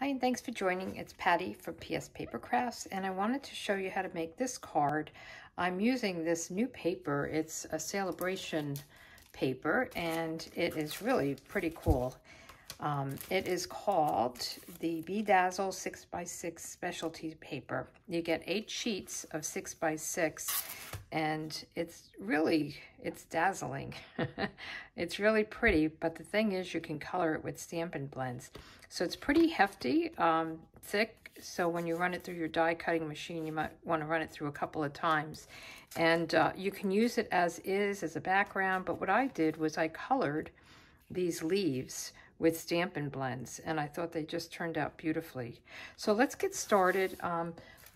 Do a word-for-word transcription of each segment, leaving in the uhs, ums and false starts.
Hi, and thanks for joining. It's Patty from P S Paper Crafts, and I wanted to show you how to make this card. I'm using this new paper. It's a Sale-A-Bration paper, and it is really pretty cool. Um, it is called the Be Dazzling Six by Six Specialty Paper. You get eight sheets of six by six, and it's really it's dazzling. It's really pretty, but the thing is, you can color it with Stampin' Blends, so it's pretty hefty, um, thick. So when you run it through your die cutting machine, you might want to run it through a couple of times, and uh, you can use it as is as a background. But what I did was I colored these leaves with Stampin' Blends, and I thought they just turned out beautifully. So let's get started. Um,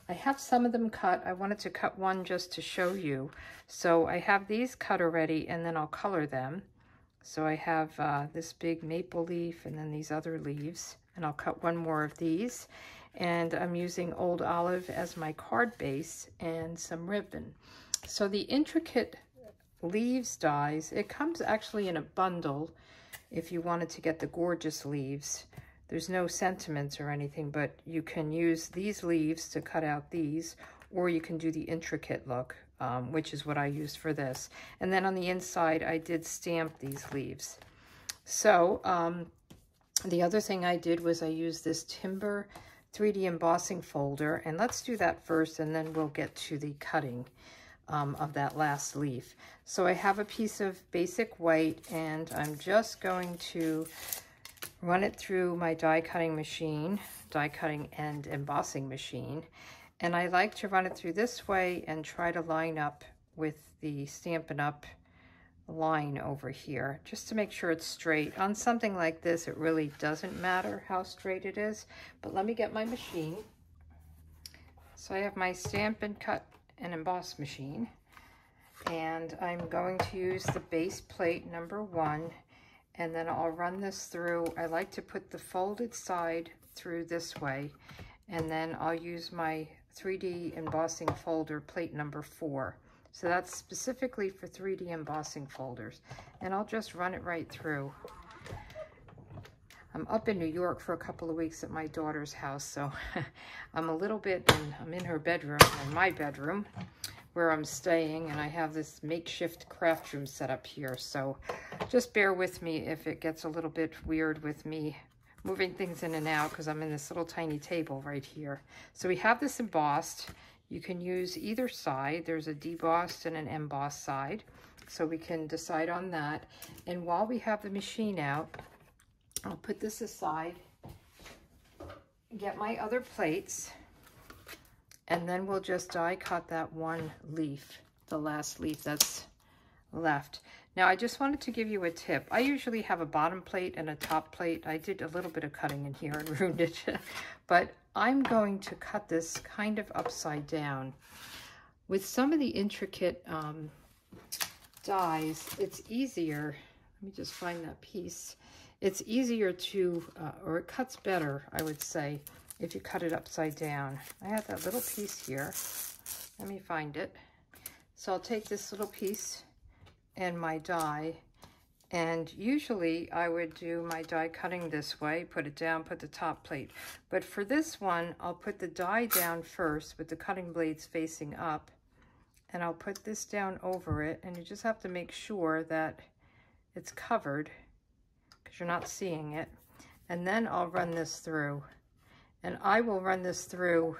I have some of them cut. I wanted to cut one just to show you. So I have these cut already, and then I'll color them. So I have uh, this big maple leaf and then these other leaves, and I'll cut one more of these. And I'm using Old Olive as my card base and some ribbon. So the Intricate Leaves dies, it comes actually in a bundle if you wanted to get the gorgeous leaves. There's no sentiments or anything, but you can use these leaves to cut out these, or you can do the intricate look, um, which is what I used for this. And then on the inside, I did stamp these leaves. So um, the other thing I did was I used this Timber three D Embossing Folder, and let's do that first, and then we'll get to the cutting Um, of that last leaf. So I have a piece of basic white, and I'm just going to run it through my die cutting machine, die cutting and embossing machine. And I like to run it through this way and try to line up with the Stampin' Up line over here, just to make sure it's straight. On something like this, it really doesn't matter how straight it is, but let me get my machine. So I have my Stampin' Cut an emboss machine, and I'm going to use the base plate number one, and then I'll run this through. I like to put the folded side through this way, and then I'll use my three D embossing folder plate number four. So that's specifically for three D embossing folders, and I'll just run it right through. I'm up in New York for a couple of weeks at my daughter's house, so I'm a little bit, in, I'm in her bedroom, in my bedroom, where I'm staying, and I have this makeshift craft room set up here, so just bear with me if it gets a little bit weird with me moving things in and out, because I'm in this little tiny table right here. So we have this embossed. You can use either side. There's a debossed and an embossed side, so we can decide on that. And while we have the machine out, I'll put this aside, get my other plates, and then we'll just die cut that one leaf, the last leaf that's left. Now, I just wanted to give you a tip. I usually have a bottom plate and a top plate. I did a little bit of cutting in here and ruined it, but I'm going to cut this kind of upside down. With some of the intricate um, dies, it's easier. Let me just find that piece. It's easier to, uh, or it cuts better, I would say, if you cut it upside down. I have that little piece here. Let me find it. So I'll take this little piece and my die, and usually I would do my die cutting this way, put it down, put the top plate. But for this one, I'll put the die down first with the cutting blades facing up, and I'll put this down over it, and you just have to make sure that it's covered. You're not seeing it, and then I'll run this through, and I will run this through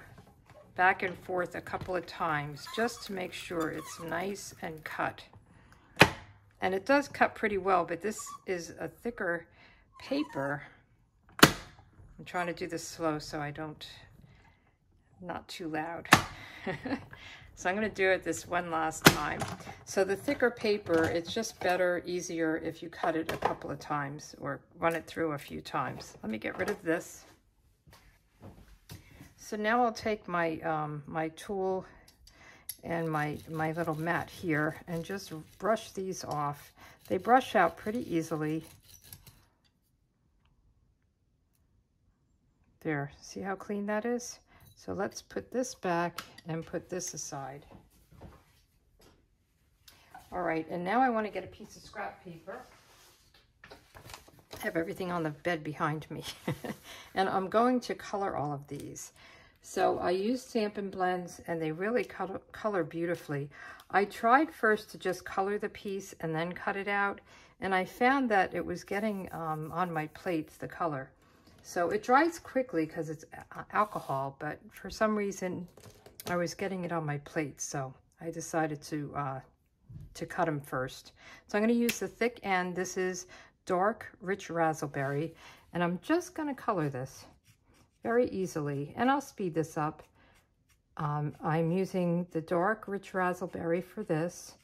back and forth a couple of times just to make sure it's nice and cut. And it does cut pretty well, but this is a thicker paper. I'm trying to do this slow so I don't, not too loud. So I'm going to do it this one last time. So the thicker paper, it's just better, easier if you cut it a couple of times or run it through a few times. Let me get rid of this. So now I'll take my um, my tool and my, my little mat here and just brush these off. They brush out pretty easily. There, see how clean that is? So let's put this back and put this aside. All right, and now I want to get a piece of scrap paper. have everything on the bed behind me. And I'm going to color all of these. So I used Stampin' Blends, and they really color, color beautifully. I tried first to just color the piece and then cut it out, and I found that it was getting um, on my plates, the color. So it dries quickly because it's alcohol, but for some reason I was getting it on my plates, so I decided to, uh, to cut them first. So I'm going to use the thick end. This is Dark Rich Razzleberry, and I'm just going to color this very easily, and I'll speed this up. Um, I'm using the Dark Rich Razzleberry for this,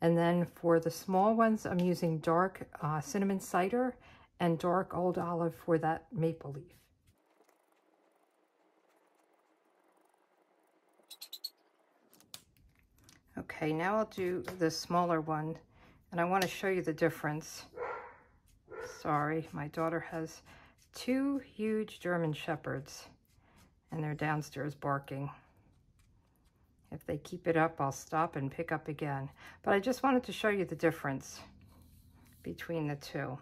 and then for the small ones, I'm using Dark uh, Cinnamon Cider and Dark Old Olive for that maple leaf. Okay, now I'll do the smaller one, and I want to show you the difference. Sorry, my daughter has two huge German Shepherds, and they're downstairs barking. If they keep it up, I'll stop and pick up again. But I just wanted to show you the difference between the two.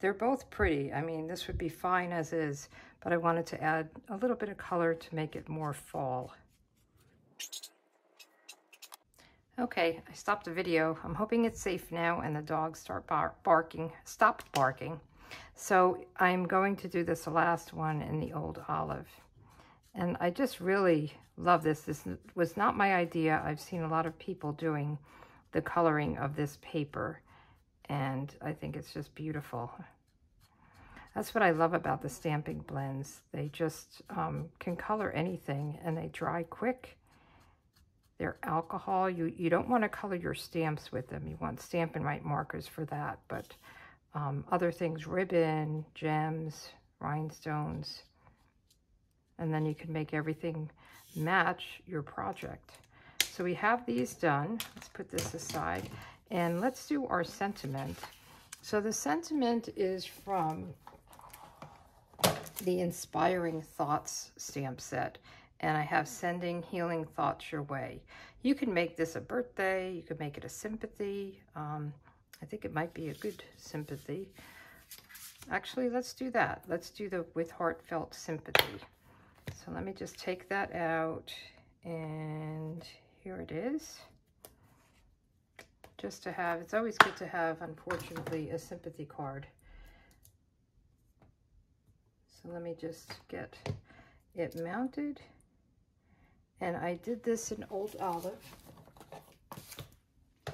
They're both pretty. I mean, this would be fine as is, but I wanted to add a little bit of color to make it more fall. Okay, I stopped the video. I'm hoping it's safe now and the dogs start bar barking, stopped barking. So I'm going to do this last one in the Old Olive. And I just really love this. This was not my idea. I've seen a lot of people doing the coloring of this paper, and I think it's just beautiful. That's what I love about the Stampin' Blends. They just um, can color anything, and they dry quick. They're alcohol. You, you don't want to color your stamps with them. You want Stampin' Write markers for that, but um, other things, ribbon, gems, rhinestones, and then you can make everything match your project. So we have these done. Let's put this aside, and let's do our sentiment. So the sentiment is from the Inspiring Thoughts Stamp Set, and I have Sending Healing Thoughts Your Way. You can make this a birthday, you can make it a sympathy. Um, I think it might be a good sympathy. Actually, let's do that. Let's do the With Heartfelt Sympathy. So let me just take that out, and here it is. Just to have, it's always good to have, unfortunately, a sympathy card. So let me just get it mounted. And I did this in Old Olive. So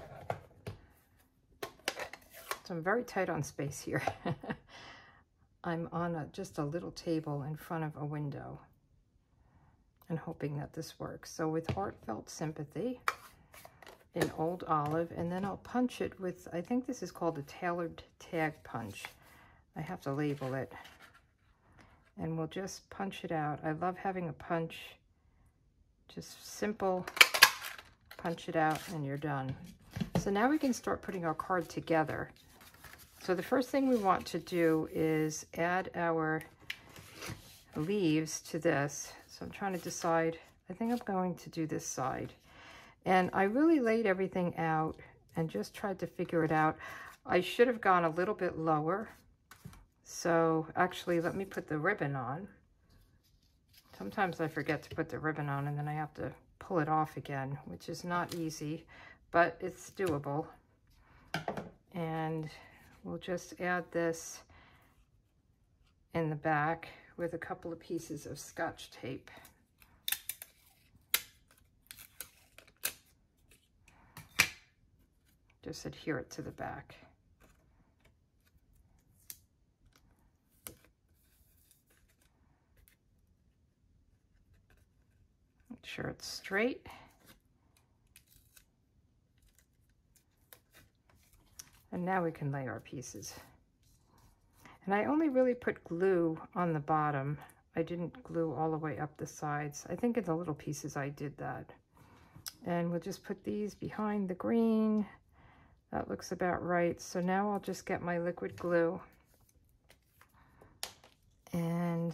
I'm very tight on space here. I'm on a, just a little table in front of a window and hoping that this works. So With Heartfelt Sympathy in Old Olive, and then I'll punch it with, I think this is called a tailored tag punch. I have to label it. And we'll just punch it out. I love having a punch, just simple, punch it out and you're done. So now we can start putting our card together. So the first thing we want to do is add our leaves to this. So I'm trying to decide, I think I'm going to do this side. And I really laid everything out and just tried to figure it out. I should have gone a little bit lower. So actually, let me put the ribbon on. Sometimes I forget to put the ribbon on and then I have to pull it off again, which is not easy, but it's doable. And we'll just add this in the back with a couple of pieces of Scotch tape. Just adhere it to the back. Make sure it's straight. And now we can lay our pieces. And I only really put glue on the bottom. I didn't glue all the way up the sides. I think in the little pieces I did that. And we'll just put these behind the green. That looks about right. So now I'll just get my liquid glue and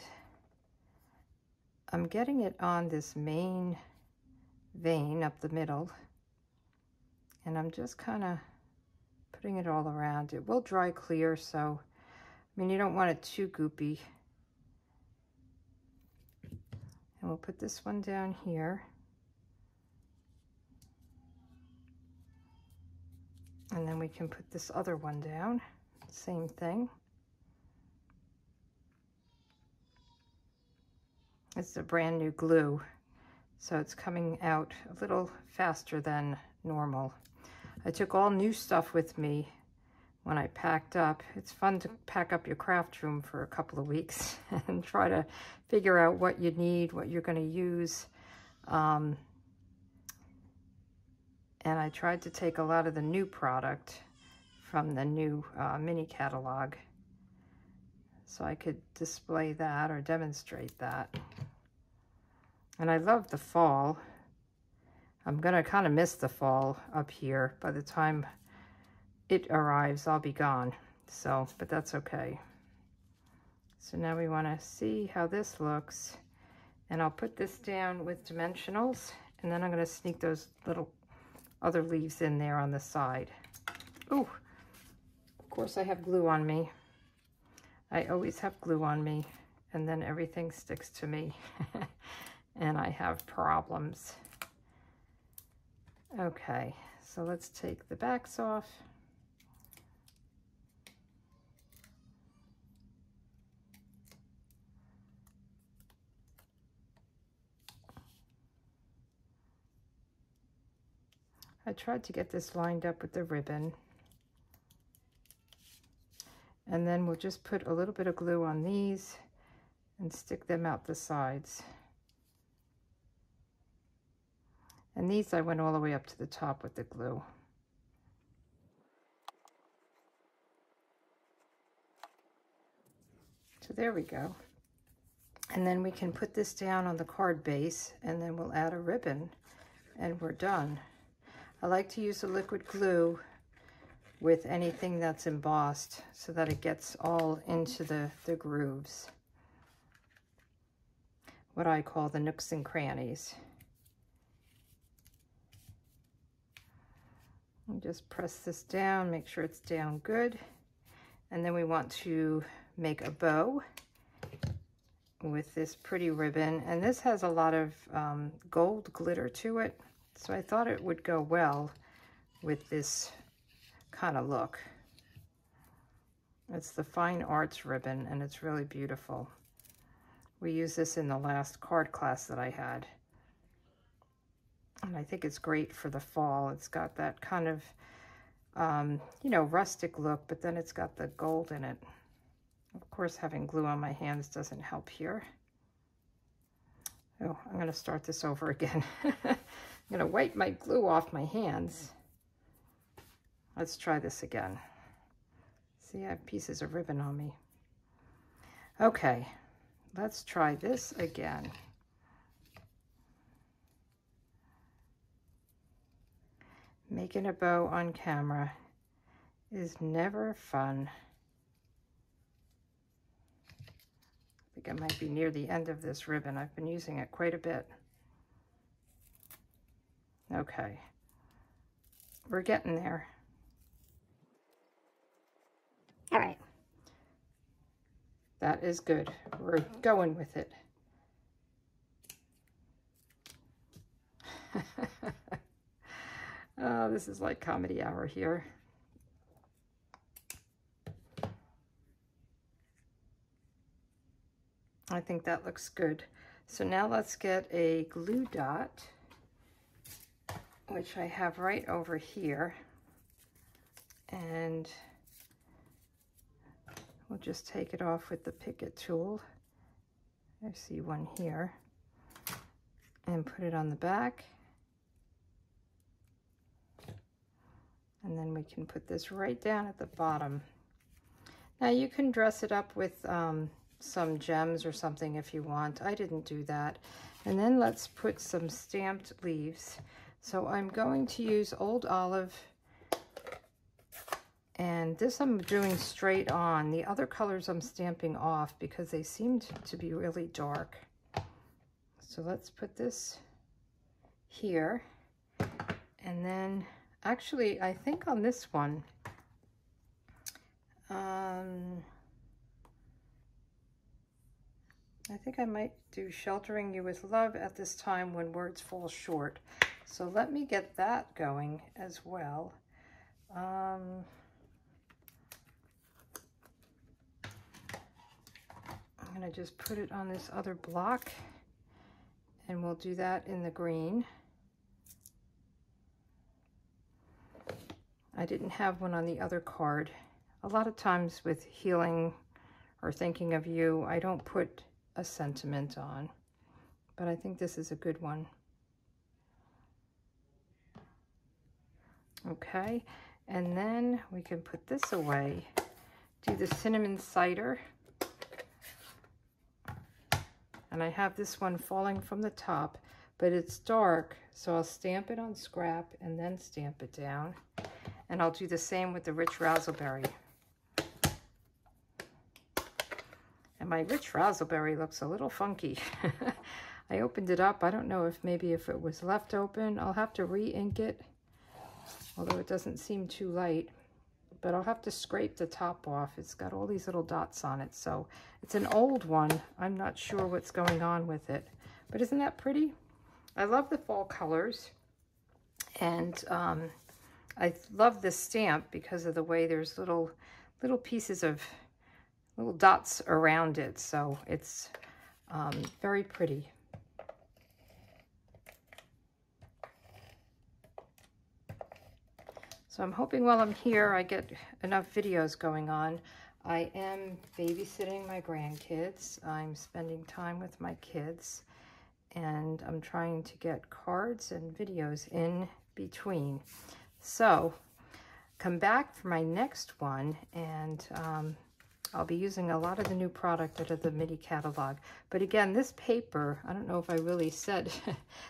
I'm getting it on this main vein up the middle, and I'm just kind of putting it all around. It will dry clear, so I mean, you don't want it too goopy. And we'll put this one down here. And then we can put this other one down, same thing. It's a brand new glue, so it's coming out a little faster than normal. I took all new stuff with me when I packed up. It's fun to pack up your craft room for a couple of weeks and try to figure out what you need, what you're going to use. Um, and I tried to take a lot of the new product from the new uh, mini catalog so I could display that or demonstrate that. And I love the fall. I'm gonna kind of miss the fall up here. By the time it arrives, I'll be gone. So, but that's okay. So now we wanna see how this looks. And I'll put this down with dimensionals, and then I'm gonna sneak those little other leaves in there on the side. Ooh, of course I have glue on me. I always have glue on me, and then everything sticks to me. And I have problems. Okay, so let's take the backs off. I tried to get this lined up with the ribbon. And then we'll just put a little bit of glue on these and stick them out the sides. And these I went all the way up to the top with the glue. So there we go. And then we can put this down on the card base, and then we'll add a ribbon, and we're done. I like to use the liquid glue with anything that's embossed so that it gets all into the, the grooves. What I call the nooks and crannies. And just press this down, make sure it's down good. And then we want to make a bow with this pretty ribbon. And this has a lot of um, gold glitter to it. So I thought it would go well with this kind of look. It's the Fine Arts ribbon, and it's really beautiful. We used this in the last card class that I had, and I think it's great for the fall. It's got that kind of um, you know, rustic look, but then it's got the gold in it. Of course, having glue on my hands doesn't help here. Oh, I'm gonna start this over again. I'm gonna wipe my glue off my hands. Let's try this again. See, I have pieces of ribbon on me. Okay, let's try this again. Making a bow on camera is never fun. I think I might be near the end of this ribbon. I've been using it quite a bit. Okay, we're getting there. All right, that is good. We're going with it. Oh, this is like comedy hour here. I think that looks good. So now let's get a glue dot, which I have right over here. And we'll just take it off with the Picket tool. I see one here. And put it on the back. And then we can put this right down at the bottom. Now you can dress it up with um, some gems or something if you want. I didn't do that. And then let's put some stamped leaves. So I'm going to use Old Olive. And this I'm doing straight on. The other colors I'm stamping off because they seemed to be really dark. So let's put this here. And then, actually, I think on this one, Um, I think I might do Sheltering You With Love at this time when words fall short. So let me get that going as well. Um, I'm going to just put it on this other block, and we'll do that in the green. I didn't have one on the other card. A lot of times with healing or thinking of you, I don't put a sentiment on, but I think this is a good one. Okay, and then we can put this away. Do the Cinnamon Cider. And I have this one falling from the top, but it's dark, so I'll stamp it on scrap and then stamp it down. And I'll do the same with the Rich Razzleberry. And my Rich Razzleberry looks a little funky. I opened it up. I don't know if maybe if it was left open. I'll have to re-ink it, although it doesn't seem too light. But I'll have to scrape the top off. It's got all these little dots on it. So it's an old one. I'm not sure what's going on with it. But isn't that pretty? I love the fall colors. And um, I love this stamp because of the way there's little, little pieces of little dots around it. So it's um, very pretty. So I'm hoping while I'm here, I get enough videos going on. I am babysitting my grandkids. I'm spending time with my kids, and I'm trying to get cards and videos in between. So come back for my next one, and um, I'll be using a lot of the new product out of the MIDI catalog. But again, this paper, I don't know if I really said,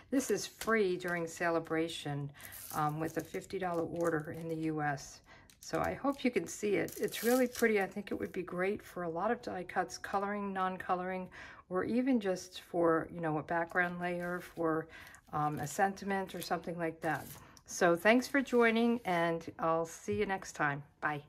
this is free during Sale-A-Bration um, with a fifty dollar order in the U S So I hope you can see it. It's really pretty. I think it would be great for a lot of die cuts, coloring, non-coloring, or even just for, you know, a background layer for um, a sentiment or something like that. So thanks for joining, and I'll see you next time. Bye.